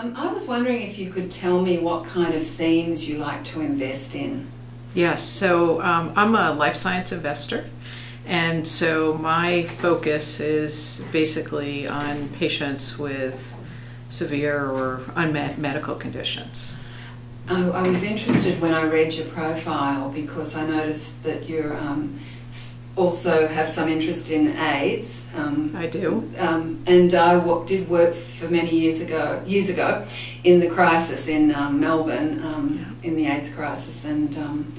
I was wondering if you could tell me what kind of themes you like to invest in. Yes, so I'm a life science investor, and so my focus is basically on patients with severe or unmet medical conditions. I was interested when I read your profile because I noticed that you also have some interest in AIDS. I do. And I did work for many years ago in the crisis in Melbourne, in the AIDS crisis, and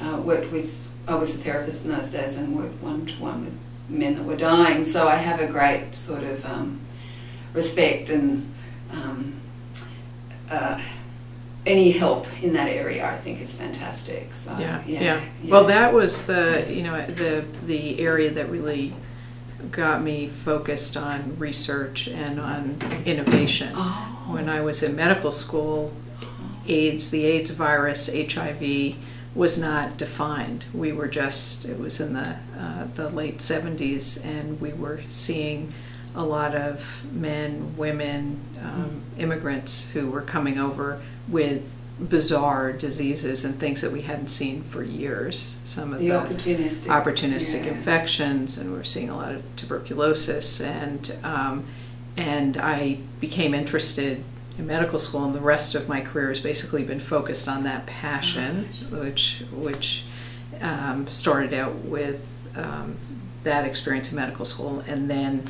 I was a therapist in those days and worked one-to-one with men that were dying, so I have a great sort of respect and any help in that area, I think, is fantastic. So, yeah. Well, that was the area that really got me focused on research and on innovation. Oh. When I was in medical school, the AIDS virus, HIV, was not defined. We were just, it was in the late 70s, and we were seeing a lot of men, women, immigrants who were coming over with bizarre diseases and things that we hadn't seen for years. Some of the opportunistic infections, and we were seeing a lot of tuberculosis. And I became interested in medical school, and the rest of my career has basically been focused on that passion, which started out with that experience in medical school, and then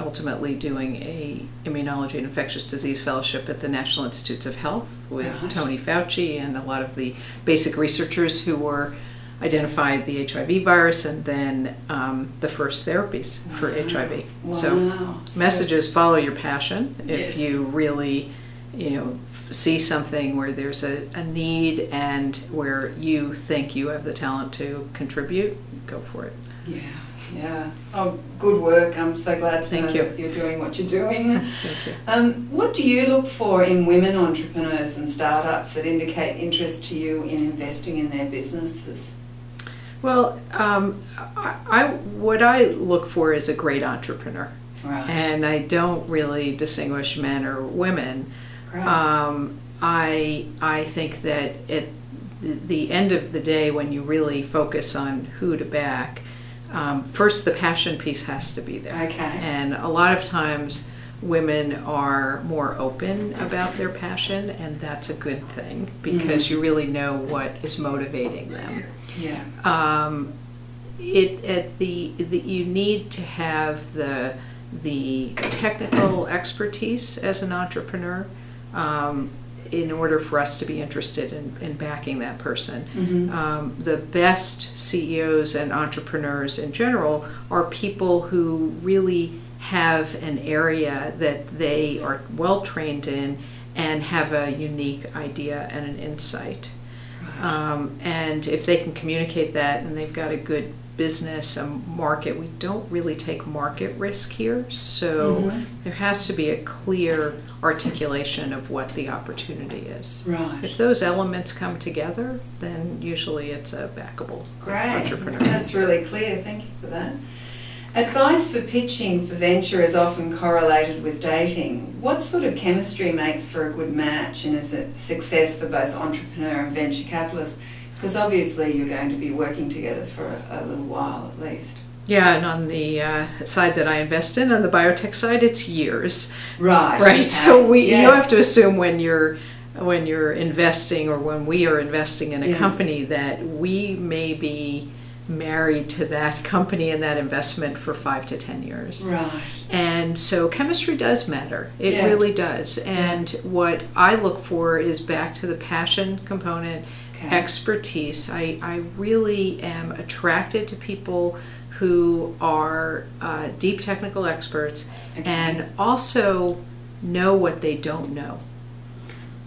ultimately doing a immunology and infectious disease fellowship at the National Institutes of Health with Tony Fauci and a lot of the basic researchers who were identified the HIV virus and then the first therapies for HIV. Wow. So messages, follow your passion. If you really, see something where there's a need and where you think you have the talent to contribute, go for it. Yeah. Yeah. Oh, good work. I'm so glad to know that you're doing what you're doing. Thank you. What do you look for in women entrepreneurs and startups that indicate interest to you in investing in their businesses? Well, what I look for is a great entrepreneur. Right. And I don't really distinguish men or women. Right. I think that at the end of the day, when you really focus on who to back, first, the passion piece has to be there. Okay. And a lot of times women are more open about their passion, and that's a good thing because you really know what is motivating them. Yeah. You need to have the technical expertise as an entrepreneur in order for us to be interested in backing that person. Mm-hmm. The best CEOs and entrepreneurs in general are people who really have an area that they are well trained in and have a unique idea and an insight. And if they can communicate that and they've got a good business, a market, we don't really take market risk here, so there has to be a clear articulation of what the opportunity is. Right. If those elements come together, then usually it's a backable entrepreneur. That's really clear. Thank you for that. Advice for pitching for venture is often correlated with dating. What sort of chemistry makes for a good match and is a success for both entrepreneur and venture capitalists? Because obviously you're going to be working together for a little while at least. Yeah, and on the side that I invest in, on the biotech side, it's years. Right. Right. Okay. So you have to assume when you're investing or when we are investing in a company that we may be married to that company and that investment for 5 to 10 years. Right. And so chemistry does matter. It really does. And what I look for is back to the passion component. Expertise. I really am attracted to people who are deep technical experts and also know what they don't know.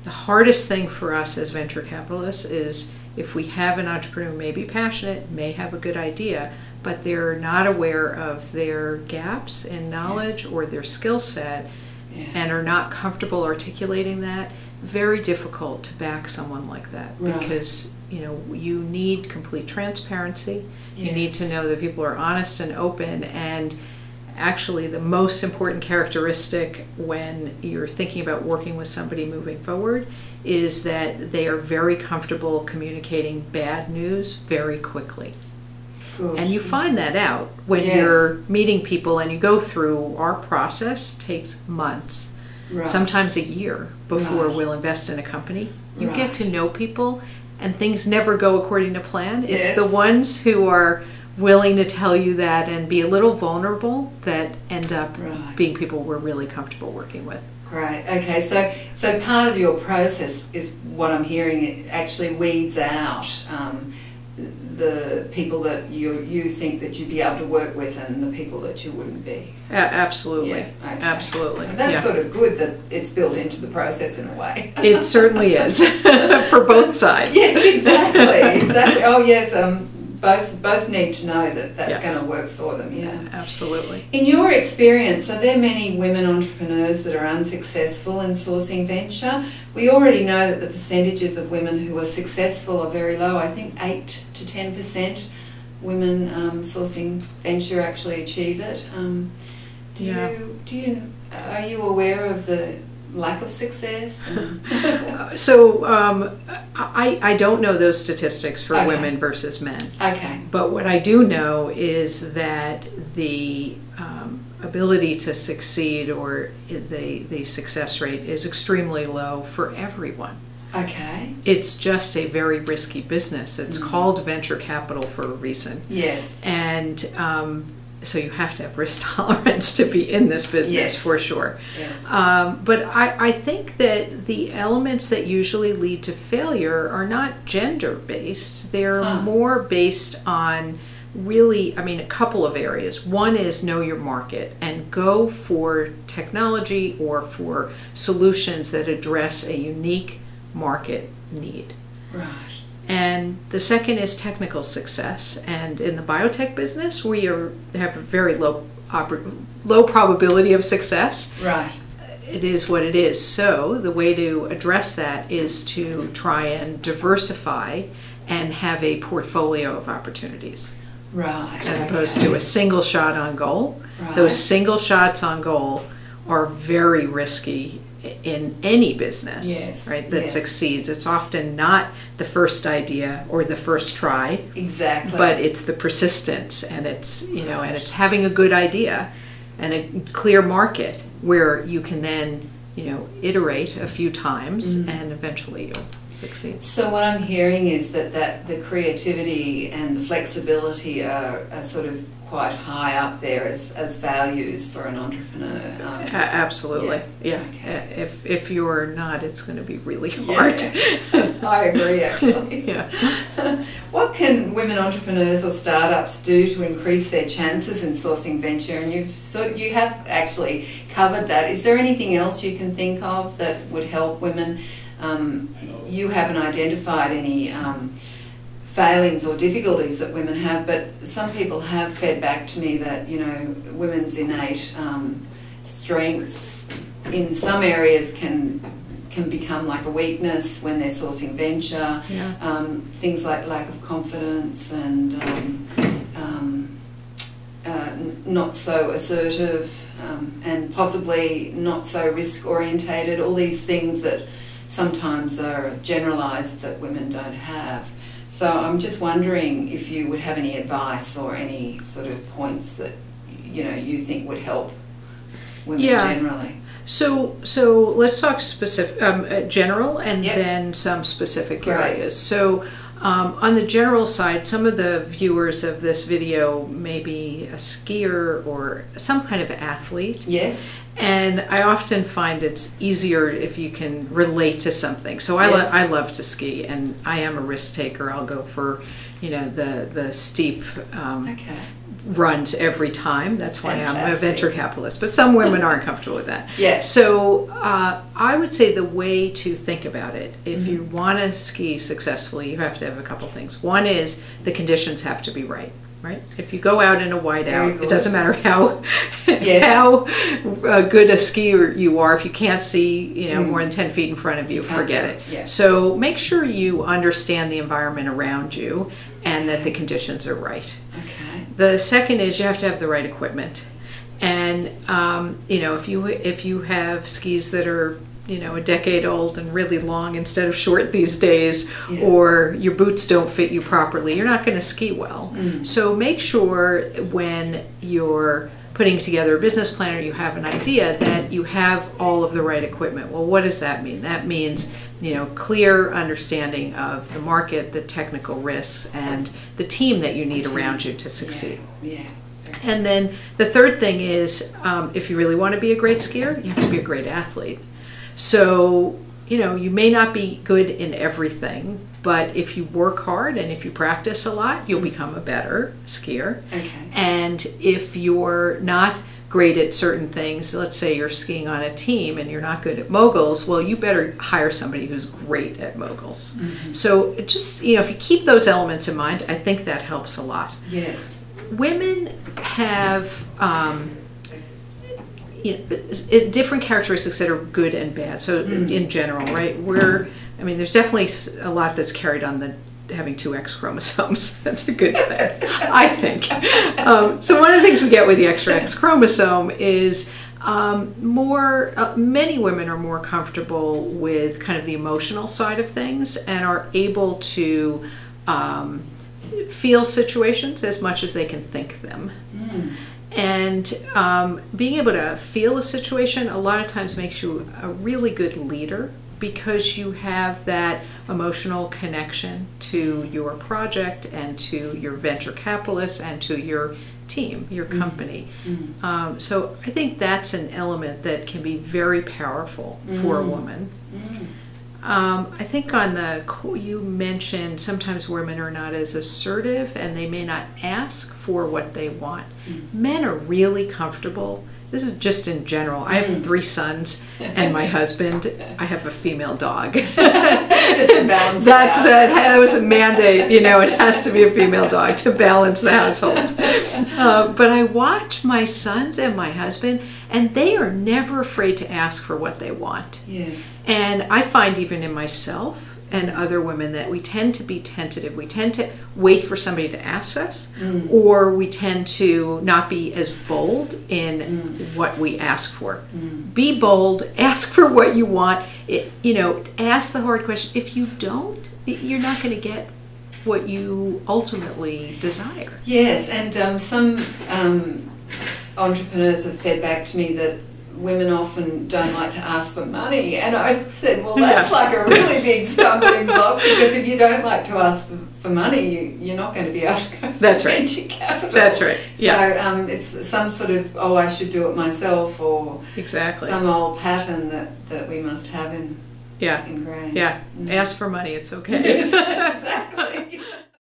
The hardest thing for us as venture capitalists is if we have an entrepreneur who may be passionate, may have a good idea, but they're not aware of their gaps in knowledge or their skill set and are not comfortable articulating that. Very difficult to back someone like that because you need complete transparency. You need to know that people are honest and open, and actually the most important characteristic when you're thinking about working with somebody moving forward is that they are very comfortable communicating bad news very quickly. Good. And you find that out when yes. you're meeting people, and you go through our process takes months, right. sometimes a year before right. we'll invest in a company. You right. get to know people and things never go according to plan. Yes. It's the ones who are willing to tell you that and be a little vulnerable that end up right. being people we're really comfortable working with. Right, okay, so part of your process is what I'm hearing, it actually weeds out the people that you think that you'd be able to work with and the people that you wouldn't be. Absolutely, yeah, okay. absolutely. And that's yeah. sort of good that it's built into the process in a way. It certainly is, for both sides. Yes, exactly, exactly. Oh yes, both need to know that that's yes. going to work for them. Yeah. yeah, absolutely. In your experience, are there many women entrepreneurs that are unsuccessful in sourcing venture? We already know that the percentages of women who are successful are very low. I think 8 to 10% women sourcing venture actually achieve it. Yeah. Are you aware of the lack of success? So I don't know those statistics for okay. women versus men. Okay. But what I do know is that the ability to succeed or the success rate is extremely low for everyone. Okay. It's just a very risky business. It's mm-hmm. called venture capital for a reason. Yes. And so you have to have risk tolerance to be in this business, yes. for sure. Yes. But I think that the elements that usually lead to failure are not gender-based. They're more based on really, I mean, a couple of areas. One is know your market and go for technology or for solutions that address a unique market need. Right. And the second is technical success. And in the biotech business, we have a very low probability of success. Right. It is what it is. So the way to address that is to try and diversify and have a portfolio of opportunities. Right. As opposed okay. to a single shot on goal. Right. Those single shots on goal are very risky in any business, yes, right, that yes. succeeds. It's often not the first idea or the first try, exactly, but it's the persistence, and it's, you know, and it's having a good idea and a clear market where you can then, you know, iterate a few times mm-hmm. and eventually you'll succeed. So what I'm hearing is that the creativity and the flexibility are sort of quite high up there as values for an entrepreneur. Absolutely, yeah. yeah. Okay. If you're not, it's going to be really hard. Yeah. I agree, actually. yeah. What can women entrepreneurs or startups do to increase their chances in sourcing venture? And you have actually covered that. Is there anything else you can think of that would help women? You haven't identified any failings or difficulties that women have, but some people have fed back to me that, you know, women's innate strengths in some areas can become like a weakness when they're sourcing venture, yeah. Things like lack of confidence and not so assertive and possibly not so risk orientated, all these things that sometimes are generalised that women don't have. So I'm just wondering if you would have any advice or any sort of points that, you know, you think would help women yeah. generally. So let's talk specific, general, and yep. then some specific right. areas. So on the general side, some of the viewers of this video may be a skier or some kind of athlete. Yes. And I often find it's easier if you can relate to something. So I, yes. I love to ski, and I am a risk taker. I'll go for, you know, the steep okay. runs every time. That's why fantastic. I'm a venture capitalist. But some women aren't comfortable with that. Yes. So I would say the way to think about it, if mm-hmm. you want to ski successfully, you have to have a couple things. One is the conditions have to be right. Right? If you go out in a whiteout, it doesn't matter how yes. how good a skier you are. If you can't see, you know, mm. more than 10 feet in front of you, forget it. Yeah. So make sure you understand the environment around you and that the conditions are right. Okay. The second is you have to have the right equipment. And you know, if you have skis that are, you know, a decade old and really long instead of short these days, yeah, or your boots don't fit you properly, you're not going to ski well. Mm. So make sure when you're putting together a business plan or you have an idea that you have all of the right equipment. Well, what does that mean? That means, you know, clear understanding of the market, the technical risks, and the team that you need around you to succeed. Yeah. Yeah. And then the third thing is, if you really want to be a great skier, you have to be a great athlete. So, you know, you may not be good in everything, but if you work hard and if you practice a lot, you'll become a better skier. Okay. And if you're not great at certain things, let's say you're skiing on a team and you're not good at moguls, well, you better hire somebody who's great at moguls. Mm-hmm. So just, you know, if you keep those elements in mind, I think that helps a lot. Yes. Women have you know, different characteristics that are good and bad. So in general, right? I mean, there's definitely a lot that's carried on the having two X chromosomes. That's a good thing, I think. So one of the things we get with the extra X chromosome is many women are more comfortable with kind of the emotional side of things and are able to feel situations as much as they can think them. Mm. And being able to feel a situation a lot of times makes you a really good leader because you have that emotional connection to your project and to your venture capitalists and to your team, your company. Mm. So I think that's an element that can be very powerful for a woman. Mm. I think on the, you mentioned sometimes women are not as assertive and they may not ask for what they want. Mm-hmm. Men are really comfortable. This is just in general. I have 3 sons and my husband. I have a female dog. That was a mandate, you know, it has to be a female dog to balance the household. But I watch my sons and my husband, and they are never afraid to ask for what they want. Yes. And I find even in myself and other women that we tend to be tentative. We tend to wait for somebody to ask us, or we tend to not be as bold in what we ask for. Mm. Be bold, ask for what you want. You know, ask the hard question. If you don't, you're not going to get what you ultimately desire. Yes, and some entrepreneurs have fed back to me that women often don't like to ask for money, and I said, well, that's like a really big stumbling block, because if you don't like to ask for money, you're not going to be able to go venture capital. That's right. Yeah. So it's some sort of, oh, I should do it myself, or exactly some old pattern that we must have in grain. Yeah. Mm-hmm. Ask for money. It's okay. Yes, exactly.